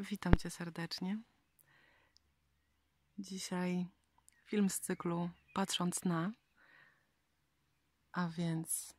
Witam Cię serdecznie. Dzisiaj film z cyklu Patrząc na, a więc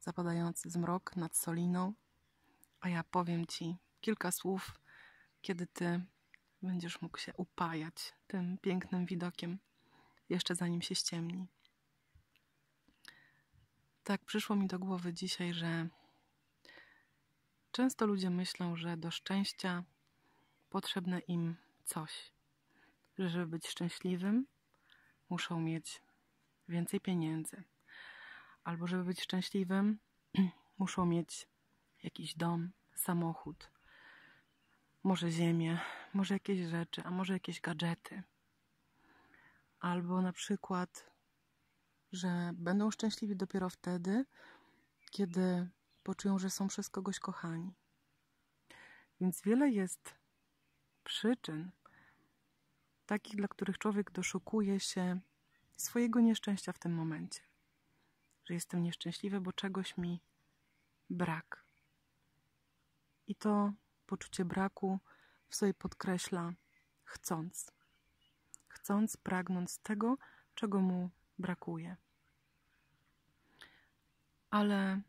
zapadający zmrok nad Soliną, a ja powiem Ci kilka słów, kiedy Ty będziesz mógł się upajać tym pięknym widokiem, jeszcze zanim się ściemni. Tak przyszło mi do głowy dzisiaj, że często ludzie myślą, że do szczęścia potrzebne im coś. Że żeby być szczęśliwym, muszą mieć więcej pieniędzy. Albo żeby być szczęśliwym, muszą mieć jakiś dom, samochód, może ziemię, może jakieś rzeczy, a może jakieś gadżety. Albo na przykład, że będą szczęśliwi dopiero wtedy, kiedy poczują, że są przez kogoś kochani. Więc wiele jest przyczyn, takich, dla których człowiek doszukuje się swojego nieszczęścia w tym momencie. Że jestem nieszczęśliwy, bo czegoś mi brak. I to poczucie braku w sobie podkreśla chcąc. Chcąc, pragnąc tego, czego mu brakuje. Ale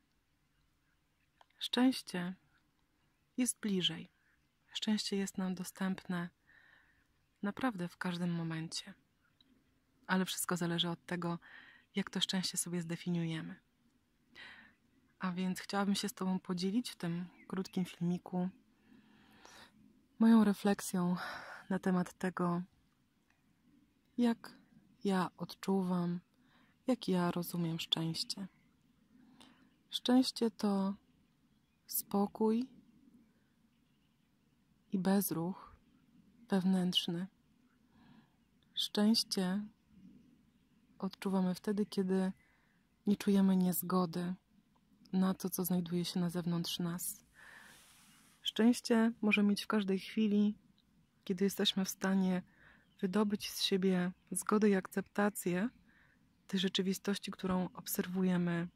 szczęście jest bliżej. Szczęście jest nam dostępne naprawdę w każdym momencie. Ale wszystko zależy od tego, jak to szczęście sobie zdefiniujemy. A więc chciałabym się z Tobą podzielić w tym krótkim filmiku moją refleksją na temat tego, jak ja odczuwam, jak ja rozumiem szczęście. Szczęście to spokój i bezruch wewnętrzny. Szczęście odczuwamy wtedy, kiedy nie czujemy niezgody na to, co znajduje się na zewnątrz nas. Szczęście może mieć w każdej chwili, kiedy jesteśmy w stanie wydobyć z siebie zgodę i akceptację tej rzeczywistości, którą obserwujemy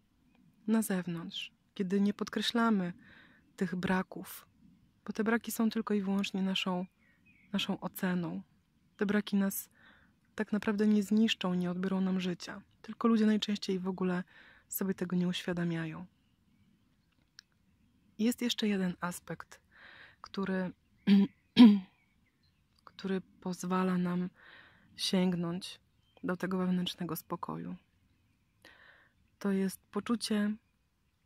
na zewnątrz. Kiedy nie podkreślamy tych braków, bo te braki są tylko i wyłącznie naszą oceną. Te braki nas tak naprawdę nie zniszczą, nie odbiorą nam życia. Tylko ludzie najczęściej w ogóle sobie tego nie uświadamiają. Jest jeszcze jeden aspekt, który pozwala nam sięgnąć do tego wewnętrznego spokoju. To jest poczucie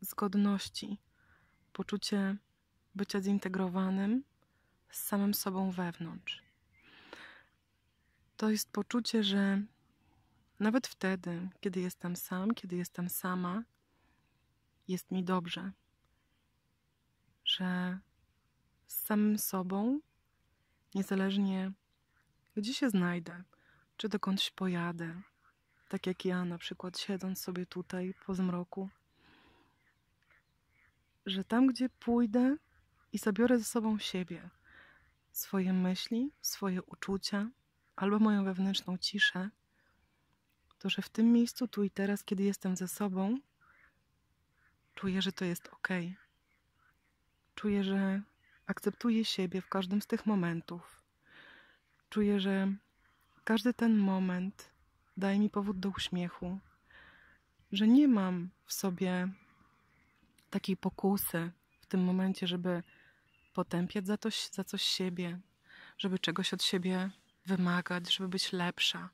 zgodności, poczucie bycia zintegrowanym z samym sobą wewnątrz. To jest poczucie, że nawet wtedy, kiedy jestem sam, kiedy jestem sama, jest mi dobrze. Że z samym sobą, niezależnie gdzie się znajdę, czy dokądś pojadę, tak jak ja na przykład siedząc sobie tutaj po zmroku, że tam, gdzie pójdę i zabiorę ze sobą siebie, swoje myśli, swoje uczucia albo moją wewnętrzną ciszę, to że w tym miejscu, tu i teraz, kiedy jestem ze sobą, czuję, że to jest ok. Czuję, że akceptuję siebie w każdym z tych momentów. Czuję, że każdy ten moment daje mi powód do uśmiechu, że nie mam w sobie takiej pokusy w tym momencie, żeby potępiać za coś siebie, żeby czegoś od siebie wymagać, żeby być lepsza,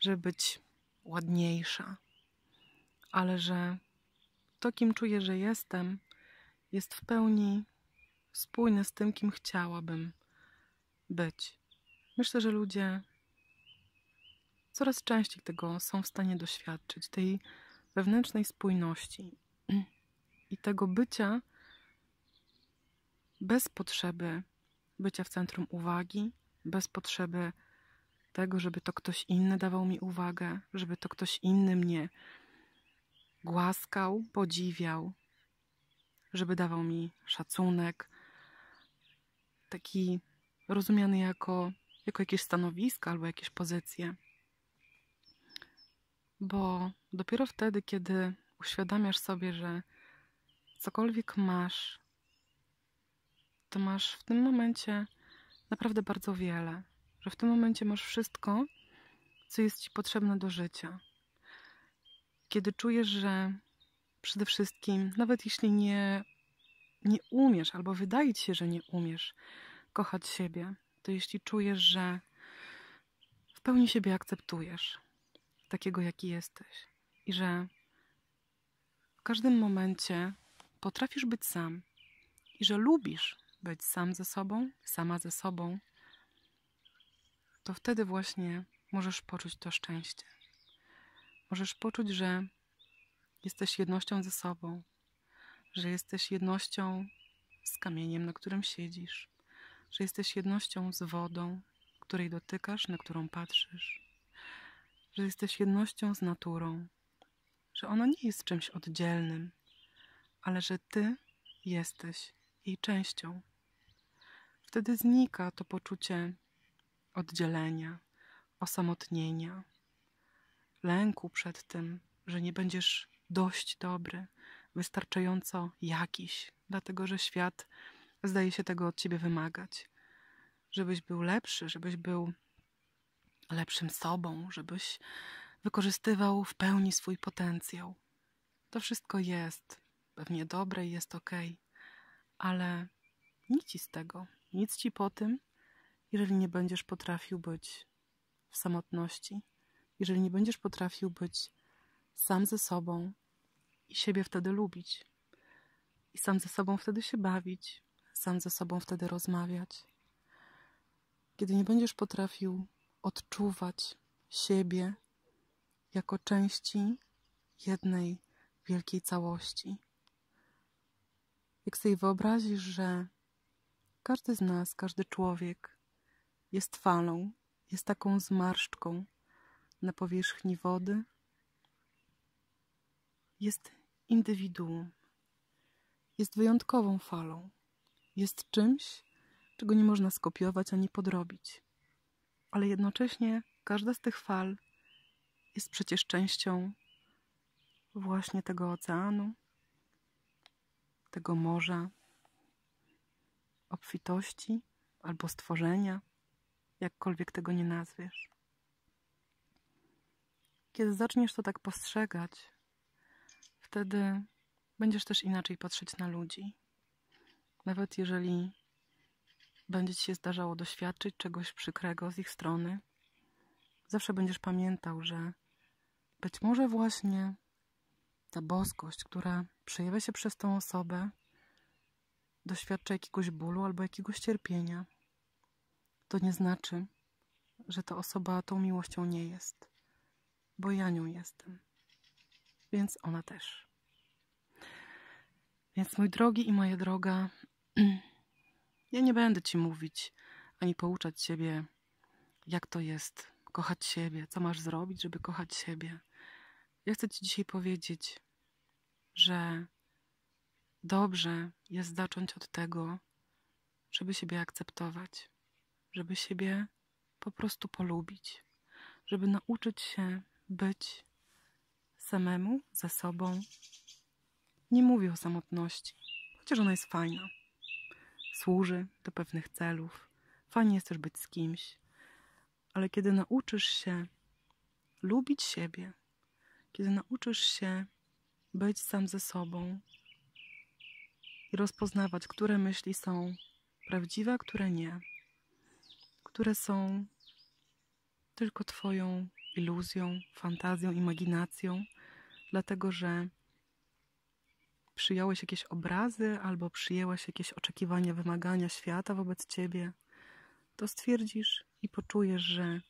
żeby być ładniejsza. Ale że to, kim czuję, że jestem, jest w pełni spójne z tym, kim chciałabym być. Myślę, że ludzie coraz częściej tego są w stanie doświadczyć, tej wewnętrznej spójności i tego bycia bez potrzeby bycia w centrum uwagi, bez potrzeby tego, żeby to ktoś inny dawał mi uwagę, żeby to ktoś inny mnie głaskał, podziwiał, żeby dawał mi szacunek, taki rozumiany jako jakieś stanowiska albo jakieś pozycje. Bo dopiero wtedy, kiedy uświadamiasz sobie, że cokolwiek masz, to masz w tym momencie naprawdę bardzo wiele, że w tym momencie masz wszystko, co jest ci potrzebne do życia. Kiedy czujesz, że przede wszystkim, nawet jeśli nie umiesz, albo wydaje ci się, że nie umiesz kochać siebie, to jeśli czujesz, że w pełni siebie akceptujesz, takiego jaki jesteś i że w każdym momencie potrafisz być sam i że lubisz być sam ze sobą, sama ze sobą, to wtedy właśnie możesz poczuć to szczęście. Możesz poczuć, że jesteś jednością ze sobą, że jesteś jednością z kamieniem, na którym siedzisz, że jesteś jednością z wodą, której dotykasz, na którą patrzysz, że jesteś jednością z naturą, że ona nie jest czymś oddzielnym, ale że ty jesteś jej częścią. Wtedy znika to poczucie oddzielenia, osamotnienia, lęku przed tym, że nie będziesz dość dobry, wystarczająco jakiś, dlatego że świat zdaje się tego od ciebie wymagać. Żebyś był lepszy, żebyś był lepszym sobą, żebyś wykorzystywał w pełni swój potencjał. To wszystko jest pewnie dobre i jest okej, ale nic ci z tego, nic ci po tym, jeżeli nie będziesz potrafił być w samotności, jeżeli nie będziesz potrafił być sam ze sobą i siebie wtedy lubić, i sam ze sobą wtedy się bawić, sam ze sobą wtedy rozmawiać. Kiedy nie będziesz potrafił odczuwać siebie jako części jednej wielkiej całości. Jak sobie wyobrazisz, że każdy z nas, każdy człowiek jest falą, jest taką zmarszczką na powierzchni wody, jest indywiduum, jest wyjątkową falą, jest czymś, czego nie można skopiować ani podrobić. Ale jednocześnie każda z tych fal jest przecież częścią właśnie tego oceanu, tego morza, obfitości albo stworzenia, jakkolwiek tego nie nazwiesz. Kiedy zaczniesz to tak postrzegać, wtedy będziesz też inaczej patrzeć na ludzi. Nawet jeżeli będzie ci się zdarzało doświadczyć czegoś przykrego z ich strony, zawsze będziesz pamiętał, że być może właśnie ta boskość, która przejawia się przez tą osobę, doświadcza jakiegoś bólu albo jakiegoś cierpienia. To nie znaczy, że ta osoba tą miłością nie jest, bo ja nią jestem, więc ona też. Więc mój drogi i moja droga, ja nie będę ci mówić ani pouczać siebie, jak to jest kochać siebie, co masz zrobić, żeby kochać siebie. Ja chcę ci dzisiaj powiedzieć, że dobrze jest zacząć od tego, żeby siebie akceptować, żeby siebie po prostu polubić, żeby nauczyć się być samemu, ze sobą. Nie mówię o samotności, chociaż ona jest fajna. Służy do pewnych celów. Fajnie jest też być z kimś. Ale kiedy nauczysz się lubić siebie, kiedy nauczysz się być sam ze sobą i rozpoznawać, które myśli są prawdziwe, a które nie, które są tylko twoją iluzją, fantazją, imaginacją, dlatego że przyjąłeś jakieś obrazy albo przyjęłaś jakieś oczekiwania, wymagania świata wobec ciebie, to stwierdzisz i poczujesz, że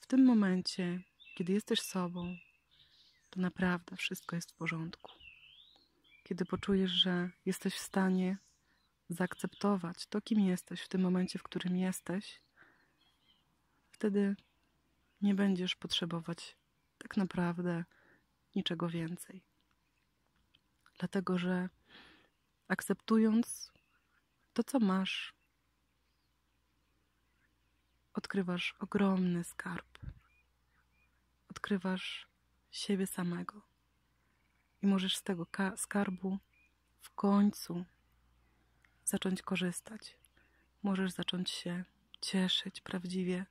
w tym momencie, kiedy jesteś sobą, to naprawdę wszystko jest w porządku. Kiedy poczujesz, że jesteś w stanie zaakceptować to, kim jesteś w tym momencie, w którym jesteś, wtedy nie będziesz potrzebować tak naprawdę niczego więcej. Dlatego, że akceptując to, co masz, odkrywasz ogromny skarb. Odkrywasz siebie samego. I możesz z tego skarbu w końcu zacząć korzystać. możesz zacząć się cieszyć prawdziwie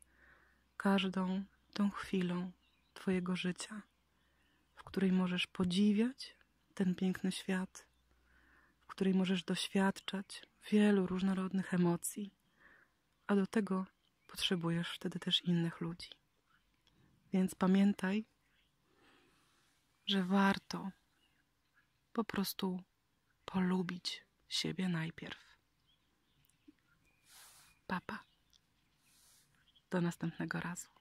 każdą tą chwilą twojego życia, w której możesz podziwiać ten piękny świat, w której możesz doświadczać wielu różnorodnych emocji, a do tego potrzebujesz wtedy też innych ludzi. Więc pamiętaj, że warto po prostu polubić siebie najpierw. Pa, pa. Do następnego razu.